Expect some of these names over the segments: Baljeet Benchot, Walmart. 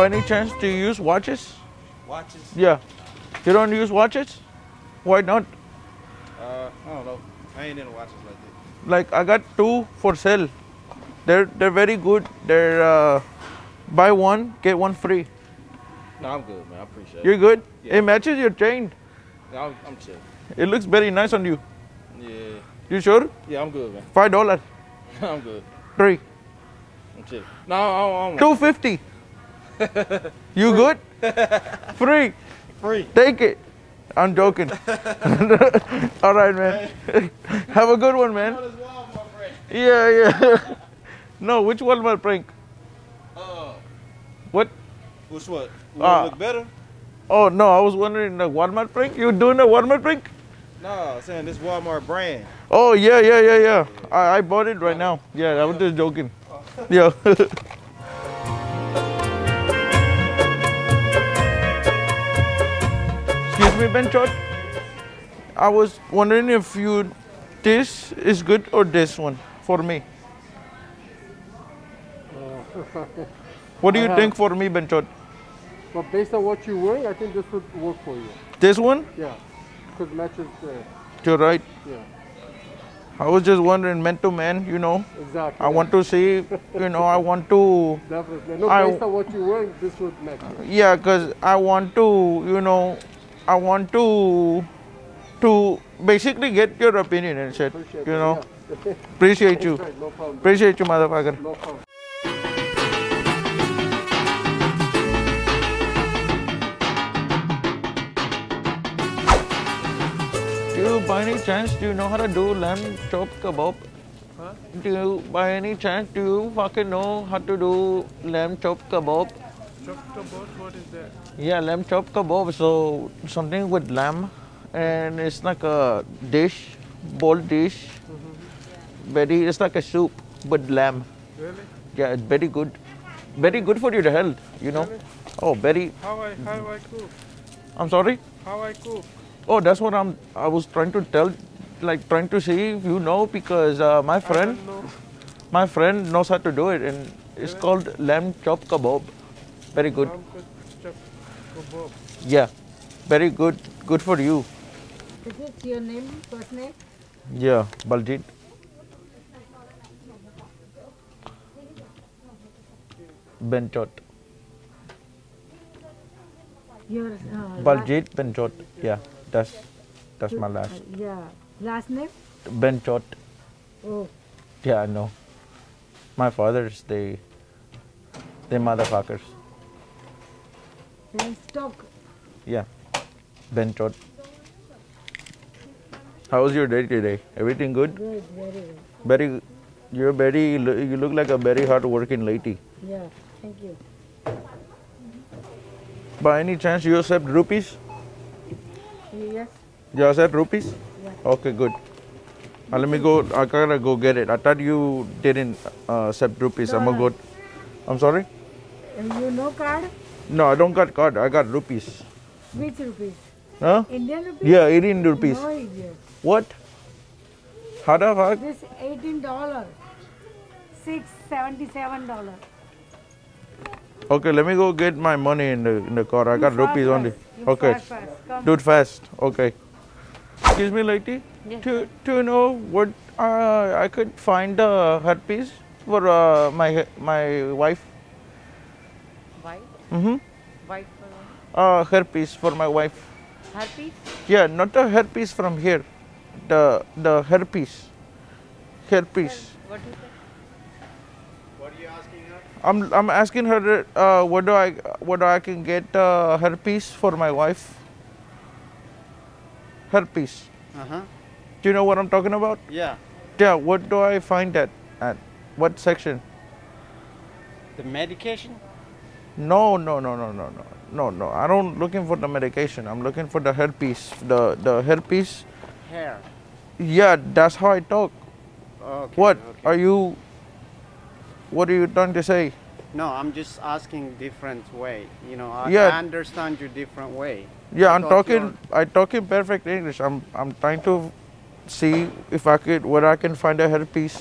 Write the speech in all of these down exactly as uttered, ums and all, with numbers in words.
By any chance, do you use watches? Watches? Yeah. You don't use watches? Why not? Uh, I don't know. I ain't into watches like that. Like, I got two for sale. They're they're very good. They're uh, buy one, get one free. No, I'm good, man. I appreciate it. You're good? Yeah. It matches your chain. No, I'm, I'm chill. It looks very nice on you. Yeah. You sure? Yeah, I'm good, man. Five dollars. I'm good. Three. I'm chill. No, I don't, I don't Two fifty. You good? Free. Free. Take it. I'm joking. All right, man. Have a good one, man. Yeah, yeah. No, which Walmart prank? Uh, what? Which what? Would uh, look better? Oh, no, I was wondering the Walmart prank? You doing a Walmart prank? No, I'm saying this Walmart brand. Oh, yeah, yeah, yeah, yeah. I, I bought it right now. Yeah, I was just joking. Yeah. Excuse me, Benchot. I was wondering if you, this is good or this one for me? What do you think for me, Benchot? But based on what you wear, I think this would work for you. This one? Yeah. Because it matches the... You're right. Yeah. I was just wondering, man to man, you know. Exactly. I want to see, you know, I want to... Definitely. No, I, based on what you wear, this would match. Yeah, because I want to, you know, I want to... to basically get your opinion and shit, appreciate you know. Yeah. Appreciate you. Right. No problem. Appreciate you, motherfucker. No problem. By any chance, do you know how to do lamb chop kebab? Huh? Do you, by any chance, do you fucking know how to do lamb chop kebab? Chop kebab, what is that? Yeah, lamb chop kebab. So something with lamb, and it's like a dish, bowl dish. Mm-hmm. Very, it's like a soup with lamb. Really? Yeah, it's very good. Very good for your health, you know. Really? Oh, very. How I how I cook? I'm sorry. How I cook? Oh, that's what I'm, I was trying to tell, like trying to see if you know, because uh, my friend, my friend knows how to do it, and it's really? Called lamb chop kebab. Very good. Lamb chop kebab. Yeah, very good. Good for you. Is it your name, first name? Yeah, Baljeet. Benchot. Your, uh, Baljeet Benchot, yeah. That's, that's my last. Uh, yeah. Last name? Benchot. Oh. Yeah, I know. My fathers, they, they motherfuckers. Benchot. Yeah. Benchot. How was your day today? Everything good? Good, very good. Very, you're very, you look like a very hard-working lady. Yeah, thank you. By any chance, you accept rupees? Yes. You accept rupees? Yeah. Okay, good. Uh, let me go. I gotta go get it. I thought you didn't uh, accept rupees. Dollar. I'm a good. I'm sorry? You no card? No, I don't got card. I got rupees. Which rupees? Huh? Indian rupees? Yeah, Indian rupees. No Indian. What? How the fuck? This eighteen dollars. six seventy-seven dollars. Okay, let me go get my money in the, in the car. I got rupees only. Okay. Do it fast. Okay. Excuse me, lady. Yes. Do, do you know what uh, I could find a headpiece for uh, my my wife? Wife? Mm-hmm. Wife? Uh, headpiece for my wife. Headpiece? Yeah, not a headpiece from here. The the headpiece. Headpiece. What is that? What are you asking her? I'm I'm asking her uh, what do I what do I can get uh, her piece for my wife. Her piece. Uh huh. Do you know what I'm talking about? Yeah. Yeah. What do I find that at? What section? The medication? No, no, no, no, no, no, no, no. I don't looking for the medication. I'm looking for the hair piece. The the hair piece. Hair. Yeah, that's how I talk. Okay, what okay. Are you? What are you trying to say? No, I'm just asking different way. You know, I, yeah. I understand you different way. Yeah, I I'm talking. I talking perfect English. I'm I'm trying to see if I could where I can find a hairpiece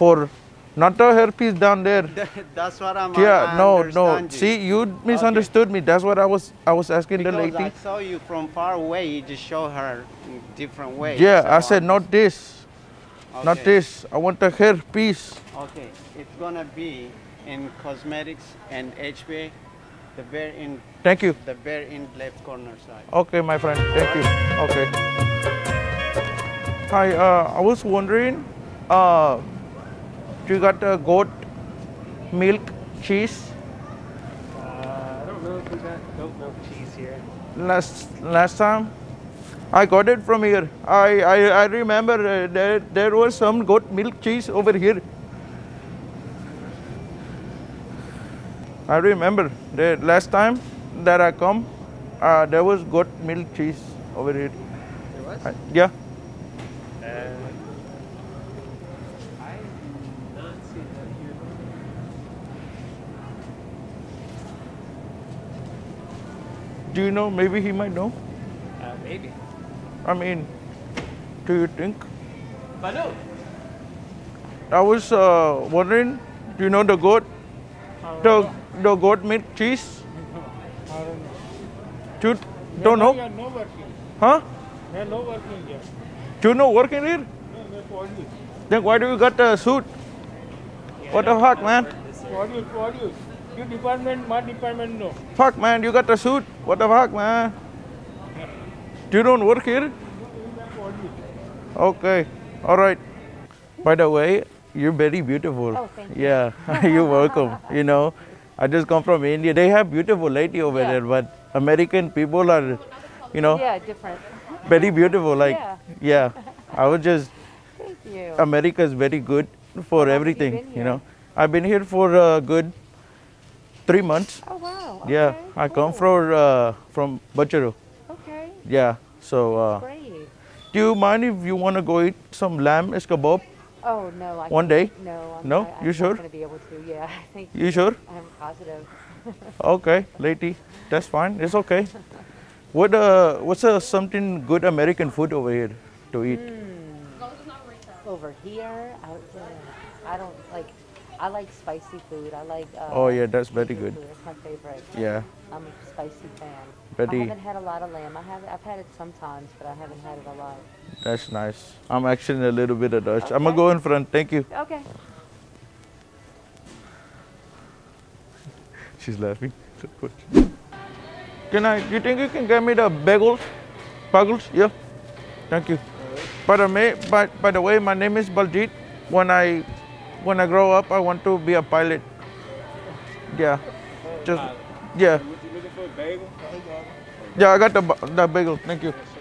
for Not a hairpiece down there. That's what I'm asking. Yeah, no, no. You. See, you misunderstood okay. me. That's what I was I was asking because the lady. I saw you from far away. You just show her different ways. Yeah, so I said, not this. Okay. Not this. I want a hairpiece. Okay, it's going to be in cosmetics and H B A, the very in. Thank you. The very in left corner side. Okay, my friend. Thank you. Okay. Hi, uh, I was wondering. Uh, You got uh, goat, milk, cheese? Uh, I don't know if we got goat milk cheese here. Last last time, I got it from here. I I, I remember uh, there there was some goat milk cheese over here. I remember the last time that I come, uh, there was goat milk cheese over here. There was? I, yeah. Uh, Do you know? Maybe he might know. Uh, maybe. I mean, do you think? Manu. I was uh, wondering. Do you know the goat? The the goat milk cheese. I don't know. You don't know? You're not working. Huh? You're not working here. You know working here? No, we're produce. Then why do you got a suit? Yeah, what the fuck, man? Produce, produce. Your department, my department, no. Fuck, man, you got the suit. What the fuck, man? You don't work here? Okay, all right. By the way, you're very beautiful. Oh, thank you. Yeah, you're welcome. You know, I just come from India. They have beautiful lady over yeah. there, but American people are, you know. Yeah, different. Very beautiful, like, yeah. yeah. I was just, thank you. America's very good for How everything, you, you know. I've been here for uh, good. Three months. Oh wow! Okay, yeah, I cool. come from uh, from Bajaro. Okay. Yeah, so. Uh, Great. Do you mind if you want to go eat some lamb kebab? Oh no, I. One day. No. I'm, no, I, you I'm sure? I'm not gonna be able to. Yeah, I think. You sure? I'm positive. Okay, lady, that's fine. It's okay. What uh, what's uh, something good American food over here to eat? Mm. Over here, out there, I don't like. I like spicy food. I like. Uh, oh yeah, that's very good. Food. That's my favorite. Yeah. I'm a spicy fan. Betty. I haven't had a lot of lamb. I have. I've had it sometimes, but I haven't had it a lot. That's nice. I'm actually a little bit of Dutch. Okay. I'm gonna go in front. Thank you. Okay. She's laughing. Can I? You think you can get me the bagels? Bagels? Yeah. Thank you. By the way, by, by the way, my name is Baljeet. When I When I grow up, I want to be a pilot. Yeah, just yeah. Yeah, I got the the bagel. Thank you.